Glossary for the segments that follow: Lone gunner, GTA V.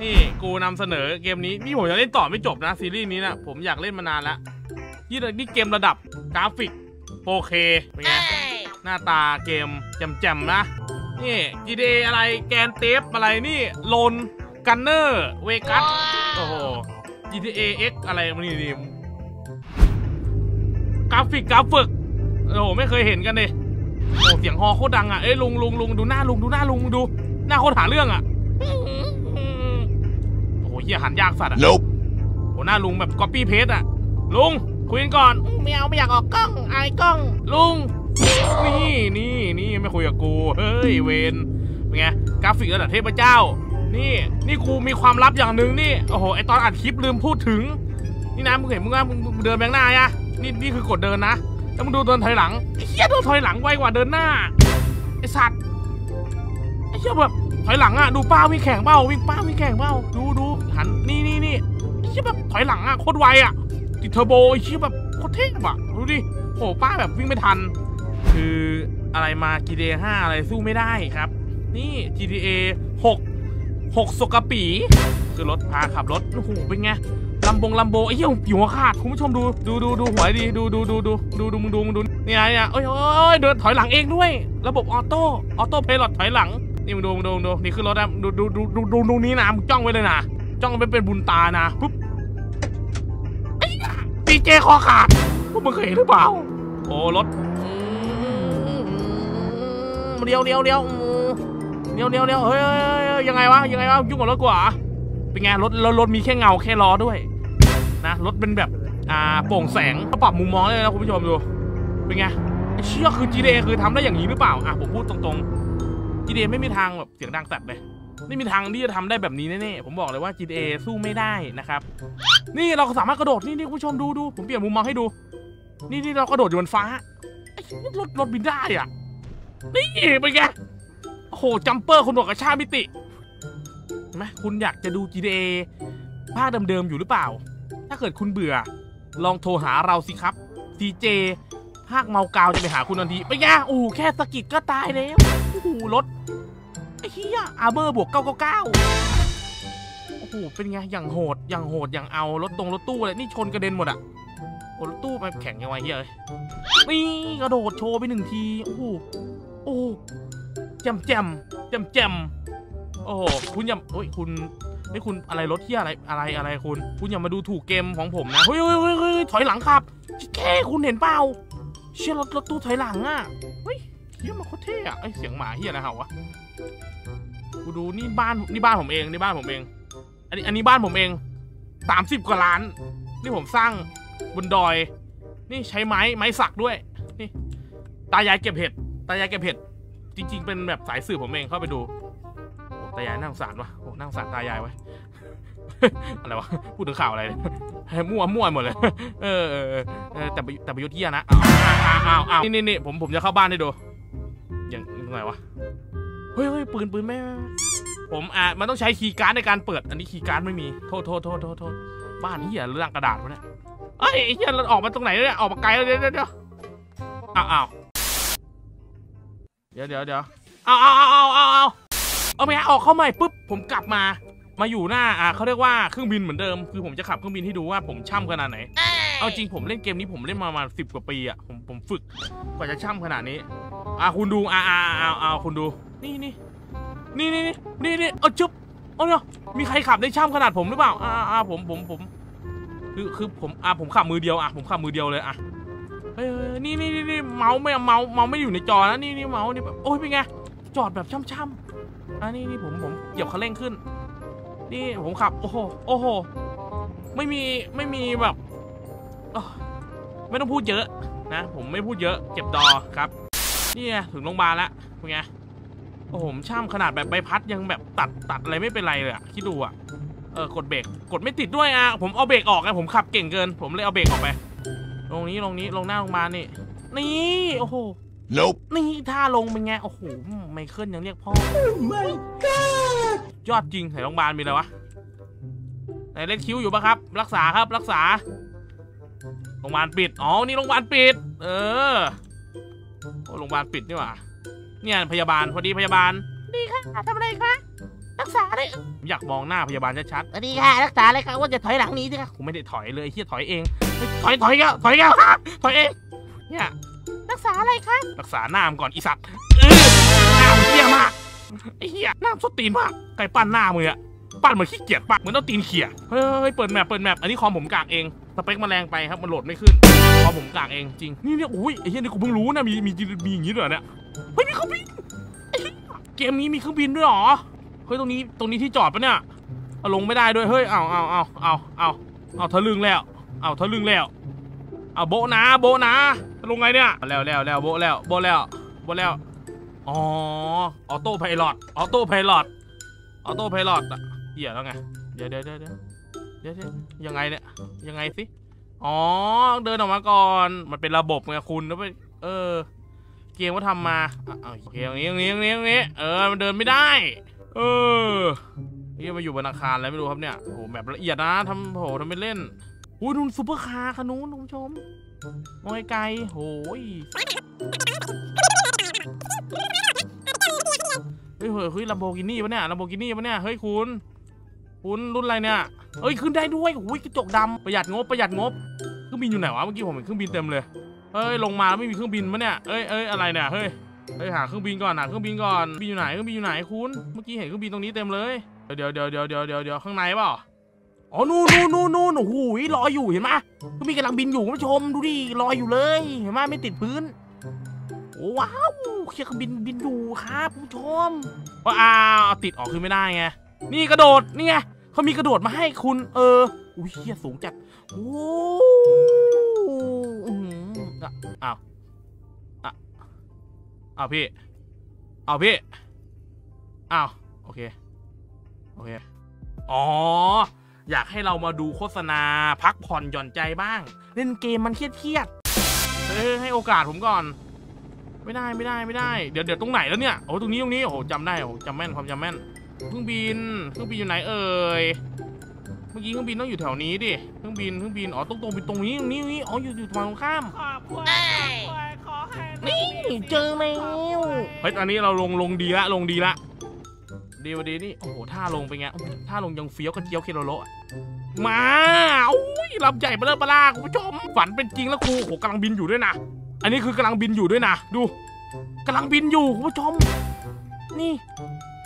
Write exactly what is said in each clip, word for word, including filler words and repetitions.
นี่กูนำเสนอเกมนี้นี่ผมยังเล่นต่อไม่จบนะซีรีส์นี้นะผมอยากเล่นมานานแล้วยี่นี่เกมระดับกราฟิก โฟร์เค เป็นไงหน้าตาเกมแจ่มๆนะนี่ จี ที เอ อะไรแกนเทปอะไรนี่ Lone Gunner เวกัสโอ้โห จี ที เอ เอ็กซ์ อะไรมันนี่ดิกราฟิกกราฟิกโอ้โหไม่เคยเห็นกันเลยโอ้เสียงฮอโคตรดังอ่ะเอ้ยลุงลุงลุงดูหน้าลุงดูหน้าลุงดูหน้าโคตรหาเรื่องอ่ะโอ้โหเหี้ยหันยากสัตว์อ่ะโอ้หน้าลุงแบบ copy paste อ่ะลุงคุยกันก่อนไม่เอาไม่อยากออกกล้องอายกล้องลุงนี่นี่นี่ไม่คุยกับกูเฮ้ยเวนเป็นไงกราฟิกระดับเทพเจ้านี่นี่กูมีความลับอย่างหนึ่งนี่โอ้โหไอตอนอัดคลิปลืมพูดถึงนี่นะมึงเห็นมึงว่ามึงเดินแบงหน้าอ่ะนี่นี่คือกดเดินนะแล้วมึงดูเดินถอยหลังไอ้เหี้ยดูถอยหลังไวกว่าเดินหน้าไอ้สัตว์ไอ้เหี้ยแบบถอยหลังอ่ะดูป้าวิ่งแข่งเบ้าวิ่งป้าวิ่งแข่งเบ้าดูดูหันนี่นี่นี่ไอ้เหี้ยแบบถอยหลังอ่ะโคตรไวอ่ะติดเทอร์โบไอ้เหี้ยแบบโคตรเท่ว่ะดูดิโอ้ป้าแบบวิ่งไม่ทันคืออะไรมา จี ที เอ ไฟ อะไรสู้ไม่ได้ครับนี่ จี ที เอ ซิกซ์ ซิกสกปีคือรถพาขับรถโอ้โหเป็นไงลำบงลำโบไอ้เหี้ยผิวขาดคุณผู้ชมดูดูดูดูหัวดีดูดูดูดูดูดูมึงดูมึงดูนี่ไงเนี่ยเอ้ยเอ้ยเดินถอยหลังเองด้วยระบบออโต้ออโต้เพลอตถอยหลังนี่มึงดูมึงดูดูนี่คือรถนะดูดูดูดูดูนี่นะมึงจ้องไว้เลยนะจ้องไปเป็นบุญตานะปุ๊บดีเจคอขาดพวกมึงเคยเห็นหรือเปล่าโอ้รถเดียวเดียวเดียวเดียวเดียวเดียวเฮ้ยยังไงวะยังไงวะยุ่งกับรถกว่าเป็นไงรถรถมีแค่เงาแค่ล้อด้วยนะรถเป็นแบบอ่าโปร่งแสงปรับมุมมองเลยนะคุณผู้ชมดูเป็นไงเชื่อคือ จี ที เอ คือทำได้อย่างนี้หรือเปล่าอ่ะผมพูดตรงๆ จี ที เอ ไม่มีทางแบบเสียงดังสัตว์เลยไม่มีทางที่จะทำได้แบบนี้แน่ๆผมบอกเลยว่า จี ที เอ สู้ไม่ได้นะครับนี่เราสามารถกระโดดนี่นี่คุณผู้ชมดูดูผมเปลี่ยนมุมมองให้ดูนี่นี่เรากระโดดอยู่บนฟ้ารถรถบินได้อ่ะนี่เป็นไงโอ้โหจัมเปอร์คนหนวกกระชากมิติเห็นไหมคุณอยากจะดู จี ที เอ ภาคเดิมๆอยู่หรือเปล่าถ้าเกิดคุณเบื่อลองโทรหาเราสิครับดีเจภาคเมากาวจะไปหาคุณทันทีไปย่าโอ้แค่สกิดก็ตายแล้วโอ้โหรถไอ้เหี้ยอาร์เบอร์บวกเก้าเก้าเก้าโอ้โหเป็นไงอย่างโหดอย่างโหดอย่างเอารถตรงรถตู้เลยนี่ชนกระเด็นหมดอะโอ้รถตู้มันแข็งยังไงเหี้ยเลยนี่กระโดดโชว์ไปหนึ่งทีโอ้โหโอ้แจมแจมแจมแจมโอ้โหคุณอย่าโอ้ยคุณไม่คุณอะไรรถเที่ยอะไรอะไรอะไรคุณคุณอย่ามาดูถูกเกมของผมนะเฮ้ยเฮ้ยเฮ้ยถอยหลังครับแค่คุณเห็นเปล่าเชี่ยรถรถตู้ถอยหลังอ่ะเฮ้ยเฮียมาโคตรเท่อะไอเสียงหมาเฮียอะไรเห่าวะกูดูนี่บ้านนี่บ้านผมเองนี่บ้านผมเองอันนี้อันนี้บ้านผมเองสามสิบกว่าล้านนี่ผมสร้างบนดอยนี่ใช้ไม้ไม้สักด้วยนี่ตายายเก็บเห็ดตายายเก็บเห็ดจริงๆเป็นแบบสายสื่อผมเองเข้าไปดูตายายนั่งสารวะโอ้นั่งสารตายายไว้อะไรวะพูดถึงข่าวอะไรมั่วมั่วหมดเลยเออแต่แต่ประยุทธ์เยี่ยนะอ้าวอ้าวอ้าวนี่นี่ผมผมจะเข้าบ้านได้ดูอย่างไงวะเฮ้ยเฮ้ยปืนปืนไม่ผมอ่ะมันต้องใช้คีย์การ์ดในการเปิดอันนี้คีย์การ์ดไม่มีโทษโทษโทษโทษบ้านนี่อย่าเรื่องกระดาษวะเนี่ยไอ้เหี้ยเราออกมาตรงไหนเนี่ยออกมาไกลแล้วเดี๋ยวเดี๋ยวอ้าวเดี๋ยวเดี๋ยวเดี๋ยวเอาเอาเอาเอาเอาเอาเอาไม่ออกเข้าใหม่ปุ๊บผมกลับมามาอยู่หน้าอ่าเขาเรียกว่าเครื่องบินเหมือนเดิมคือผมจะขับเครื่องบินให้ดูว่าผมช่ำขนาดไหนเอาจริงผมเล่นเกมนี้ผมเล่นมาประมาณสิบกว่าปีอ่ะผมผมฝึกกว่าจะช่ำขนาดนี้อ่าคุณดูอ่าอ่าเอาเอาคุณดูนี่นี่นี่นี่นี่นี่เอาจุ๊บเอาเนาะมีใครขับได้ช่ำขนาดผมหรือเปล่าอ่าอ่าผมผมผมคือคือผมอ่าผมขับมือเดียวอ่ะผมขับมือเดียวเลยอ่ะเฮ้ยนี่นี่นี่เมาส์ไม่เมาส์เมาส์ไม่อยู่ในจอนะนี่นี่เมาส์นี่แบบโอ้ยเป็นไงจอดแบบช่ำๆอันนี้นี่ผมผมเหยียบคันเร่งขึ้นนี่ผมขับโอ้โหโอ้โหไม่มีไม่มีแบบไม่ต้องพูดเยอะนะผมไม่พูดเยอะเจ็บดอครับนี่ถึงโรงพยาบาลแล้วเป็นไงโอ้โหช่ำขนาดแบบใบพัดยังแบบตัดตัดอะไรไม่เป็นไรเลยอะคิดดูอะเออกดเบรกกดไม่ติดด้วยอะผมเอาเบรกออกไงผมขับเก่งเกินผมเลยเอาเบรกออกไปลงนี้ลงนี้ลงหน้าลงมานี่นี่โอ้โห nope นี่ท่าลงเป็นไงโอ้โหไมเคิลยังเรียกพ่อ oh my god ยอดจริงไหนโรงพยาบาลมีอะไรวะไหนเล็กคิ้วอยู่ปะครับรักษาครับรักษาโรงพยาบาลปิดอ๋อนี่โรงพยาบาลปิดเออโรงพยาบาลปิดนี่หว่าเนี่ยพยาบาลพอดีพยาบาลดีค่ะทำอะไรคะ รักษาเลยอยากมองหน้าพยาบาลชัดๆสวัสดีค่ะรักษาเลยค่ะว่าจะถอยหลังนี้สิค่ะผมไม่ได้ถอยเลยเฮียถอยเองถอยถอยก็ถอยก็ถอยเองเนี่ยรักษาอะไรคะรักษาหน้าก่อนอีสัตว์หน้าเฮียมากไอ้เฮียหน้าสุดตีนมากไก่ปั้นหน้ามือปั้นเหมือนขี้เกียจปั้นเหมือนต้องตีนเขี่ยเฮ้ยเปิดแมปเปิดแมปอันนี้คอมผมกากเองสเปคมันแรงไปครับมันโหลดไม่ขึ้นคอมผมกากเองจริงนี่เนี่ยโอ้ยไอ้เฮียนี่กูเพิ่งรู้นะมีมีมีอย่างนี้ด้วยเนี่ยเฮ้ยมีเครื่องบินเกมนี้มีเครื่องบินด้วยหรอเฮ้ยตรงนี้ตรงนี้ที่จอดปะเนี่ยเอาลงไม่ได้ด้วยเฮ้ยเอาเอาเอาเอาเอาเอาทะลึ่งแล้วเอาทะลึ่งแล้วเอาโบนะโบนะลงไงเนี่ยแล้วแล้วแล้วโบแล้วโบแล้วโบแล้วอ๋อออโต้ไพลอตออโต้ไพลอตออโต้ไพลอตอะเหี้ยแล้วไงเดี๋ยวเดี๋ยวเดี๋ยวเดี๋ยวยังไงเนี่ยยังไงสิอ๋อเดินออกมาก่อนมันเป็นระบบไงคุณแล้วไปเออเกมก็ทำมาโอเคอย่างนี้อย่างนี้อย่างนี้อย่างนี้เออมันเดินไม่ได้เออนี่มาอยู่บนอาคารอะไรไม่รู้ครับเนี่ยโหแบบละเอียดนะทำโหทำเป็นเล่นอุ้ยดูซุปเปอร์คาร์คันนู้นคุณผู้ชมมองไกลโหยเฮ้ยเฮ้ยลัมโบกินี่ปะเนี่ยลัมโบกินี่ปะเนี่ยเฮ้ยคุณคุณรุ่นอะไรเนี่ยเฮ้ยขึ้นได้ด้วยโอ้ยกระจกดำประหยัดงบประหยัดงบเครื่องบินอยู่ไหนวะเมื่อกี้ผมเห็นเครื่องบินเต็มเลยเฮ้ยลงมาไม่มีเครื่องบินปะเนี่ยเอ้ยเอ้ยอะไรเนี่ยเฮ้ยเฮ้ยหาเครื่องบินก่อนหาเครื่องบินก่อนบินอยู่ไหนเครื่องบินอยู่ไหนคุณเมื่อกี้เห็นเครื่องบินตรงนี้เต็มเลยเดี๋ยวเดี๋ยวเดี๋ยวเดี๋ยวเดี๋ยวเดี๋ยวข้างในเปล่าอ๋อนู่นนู่นนู่นนู่นโอ้โหลอยอยู่เห็นไหมก็มีกำลังบินอยู่คุณผู้ชมดูดิลอยอยู่เลยเห็นไหมไม่ติดพื้นว้าวเครื่องบินบินอยู่ครับคุณผู้ชมว่าอ้าวติดออกคือไม่ได้ไงนี่กระโดดนี่ไงเขามีกระโดดมาให้คุณเอออุ้ยเฮียสูงจัดโอ้อ้าวอ้าวพี่อ้าวพี่อ้าวโอเคโอเคอ๋ออยากให้เรามาดูโฆษณาพักผ่อนหย่อนใจบ้างเล่นเกมมันเครียดเครียดเออให้โอกาสผมก่อนไม่ได้ไม่ได้ไม่ได้เดี๋ยวเดี๋ยวตรงไหนแล้วเนี่ยโอ้ตรงนี้ตรงนี้โอ้จำได้โอ้จำแม่นความจำแม่นเครื่องบินเครื่องบินอยู่ไหนเอ่ยเมื่อกี้เครื่องบินต้องอยู่แถวนี้ดิเครื่องบินเครื่องบินอ๋อตรงตรงไปตรงนี้ตรงนี้นี้อ๋ออยู่อยู่ฝั่งตรงข้ามนี่เจอแล้วเฮ้ยอันนี้เราลงลงดีละลงดีละดีวันดีนี่โอ้โหท่าลงไปไงท่าลงยังเฟี้ยวกระเจียวเคโรโลมาอุ้ยลำใหญ่เบลอปลาคุณผู้ชมฝันเป็นจริงแล้วครูโอ้โหกำลังบินอยู่ด้วยนะอันนี้คือกำลังบินอยู่ด้วยนะดูกำลังบินอยู่คุณผู้ชมนี่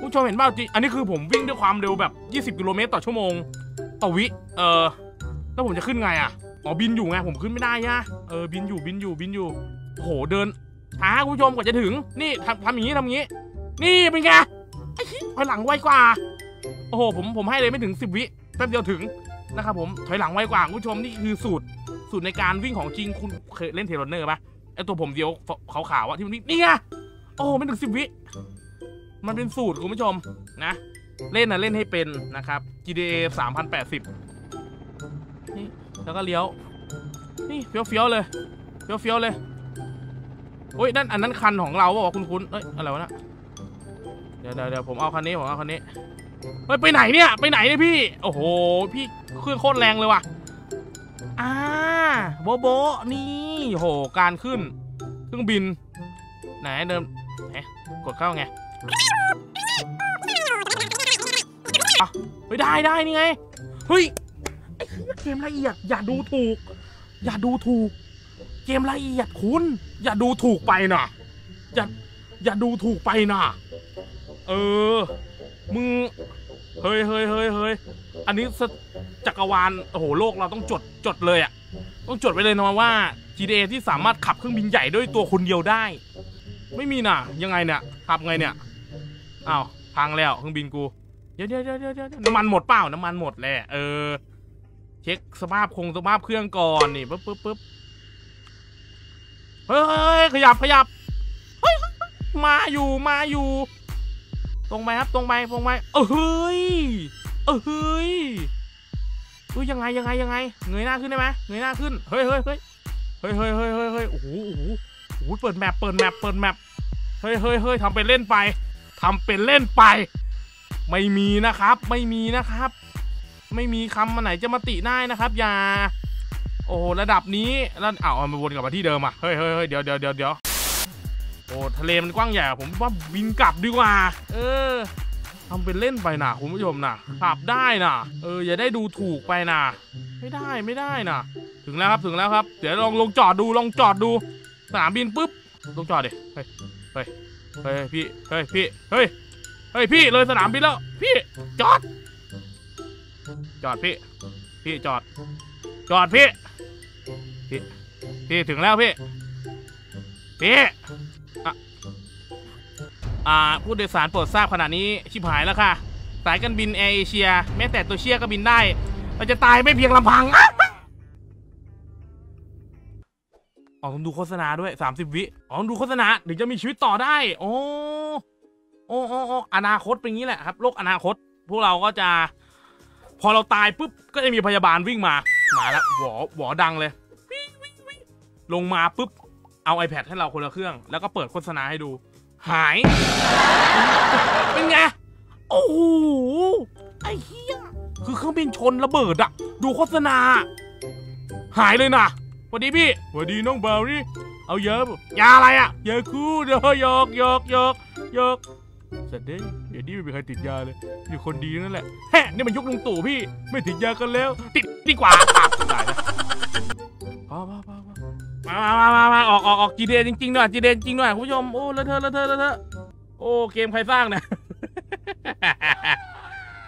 คุณผู้ชมเห็นเปล่าจริงอันนี้คือผมวิ่งด้วยความเร็วแบบยี่สิบกิโลเมตรต่อชั่วโมงต่อวิเออแล้วผมจะขึ้นไงอ่ะอ๋อบินอยู่ไงผมขึ้นไม่ได้นะเออบินอยู่บินอยู่บินอยู่โอ้โหเดินช้าคุณผู้ชมกว่าจะถึงนี่ทำทำอย่างนี้ทำอย่างนี้นี่เป็นไงถอยหลังไวกว่าโอ้โหผมผมให้เลยไม่ถึงสิบวิแป๊บเดียวถึงนะครับผมถอยหลังไวกว่าคุณผู้ชมนี่คือสูตรสูตรในการวิ่งของจริงคุณเคยเล่นเทรนเนอร์ปะไอตัวผมเดียวขาวๆอะที่มันนี่นี่ไงโอ้โหไม่ถึงสิบวิมันเป็นสูตรคุณผู้ชมนะเล่นนะเล่นให้เป็นนะครับ จี ดี เอ สามพันแปดสิบนี่แล้วก็เลี้ยวนี่เฟี้ยวเฟี้ยวเลยเฟี้ยวเฟี้ยวเลยโอ้ยนั่นอันนั้นคันของเราว่าคุณคุณเอ้ยอะไรวะนะเดี๋ยวเดี๋ยวผมเอาคันนี้ผมเอาคันนี้เฮ้ยไปไหนเนี่ยไปไหนเนี่ยพี่โอ้โหพี่เครื่องโคตรแรงเลยว่ะอ่าโบโบนี่โหการขึ้นเครื่องบินไหนเดิมไหนกดเข้าไงเฮ้ยได้ได้นี่ไงเฮ้ยไอ้เกมละเอียดอย่าดูถูกอย่าดูถูกเกมละเอียดคุณอย่าดูถูกไปน่ะอย่าอย่าดูถูกไปน่ะเออมึงเฮ้ยเฮ้ยเฮ้ยเฮ้ยอันนี้จักรวาลโอ้โหโลกเราต้องจดจดเลยอ่ะต้องจดไว้เลยนะว่า จี ดี เอ ที่สามารถขับเครื่องบินใหญ่ด้วยตัวคนเดียวได้ไม่มีน่ะยังไงเนี่ยขับไงเนี่ยอ้าวพังแล้วเครื่องบินกูเดี๋ยวเดี๋ยวเดี๋ยวเดี๋ยวน้ำมันหมดเปล่าน้ำมันหมดแหละเออเช็คสภาพคงสภาพเครื่องก่อนนี่ปึ๊บปึ๊บปึ๊บเฮ้ยขยับขยับเฮ้ยมาอยู่มาอยู่ตรงไปครับตรงไปตรงไปเออเฮ้ยเออเฮ้ยอุ้ยยังไงยังไงยังไงเงยหน้าขึ้นได้ไหมเงยหน้าขึ้นเฮ้ยเฮ้ยเฮ้ยเฮ้ยเฮ้ยเฮ้ยเฮ้ยโอ้โหโอ้โหโอ้โหเปิดแมปเปิดแมปเปิดแมปเฮ้ยเฮ้ยเฮ้ยทำเป็นเล่นไปทำเป็นเล่นไปไม่มีนะครับไม่มีนะครับไม่มีคำมาไหนจะมาติได้นะครับอย่าโอ้ระดับนี้แล้วอ้าวมาวนกลับมาที่เดิมอ่ะเฮ้ยเฮ้ยเฮ้ยเดี๋ยวเดี๋ยวเดี๋ยวเดี๋ยวโอ้ทะเลมันกว้างใหญ่ผมว่าบินกลับดีกว่าเออ ทำเป็นเล่นไปนะคุณผู้ชมนะขับได้นะเอออย่าได้ดูถูกไปนะไม่ได้ไม่ได้นะถึงแล้วครับถึงแล้วครับเดี๋ยวลองลงจอดดูลองจอดดูสนามบินปุ๊บลงจอดดิเฮ้ยเฮ้ยเฮ้ยพี่เฮ้ยพี่เฮ้ยเฮ้ยพี่เลยสนามบินแล้วพี่จอดจอดพี่พี่จอดจอดพี่พี่พี่ถึงแล้วพี่พี่อ่ะอ่าผู้โดยสารโปรดทราบขณะนี้ชิบหายแล้วค่ะสายการบินแอร์เอเชียแม้แต่ตัวเชียก็บินได้เราจะตายไม่เพียงลำพังอ๋อผมดูโฆษณาด้วยสามสิบวิอ๋อดูโฆษณาถึงจะมีชีวิตต่อได้โอ้โอ้โอ้โอ้อนาคตเป็นงี้แหละครับโลกอนาคตพวกเราก็จะพอเราตายปุ๊บก็จะมีพยาบาลวิ่งมามาแล้วหวอหวอดังเลยลงมาปุ๊บเอา ไอแพด ให้เราคนละเครื่องแล้วก็เปิดโฆษณาให้ดูหายเป็นไงโอ้โหไอ้เหี้ยคือเครื่องบินชนระเบิดอะดูโฆษณาหายเลยนะสวัสดีพี่สวัสดีน้องเบลลี่เอาเยอะยาอะไรอะยาคู่เดี๋ยวยกยกยกยกเสร็จดิเดี๋ยวนี้ไม่มีใครติดยาเลยอยู่คนดีนั่นแหละแฮะนี่มันยุคลุงตู่พี่ไม่ติดยากันแล้วติดดีกว่าได้นะมามามามามามาออกออกออกจีเดนจริงๆหน่อยจีเดนจริงหน่อยคุณผู้ชมโอ้ละเธอละเธอละเธอโอ้เกมใครสร้างเนี่ย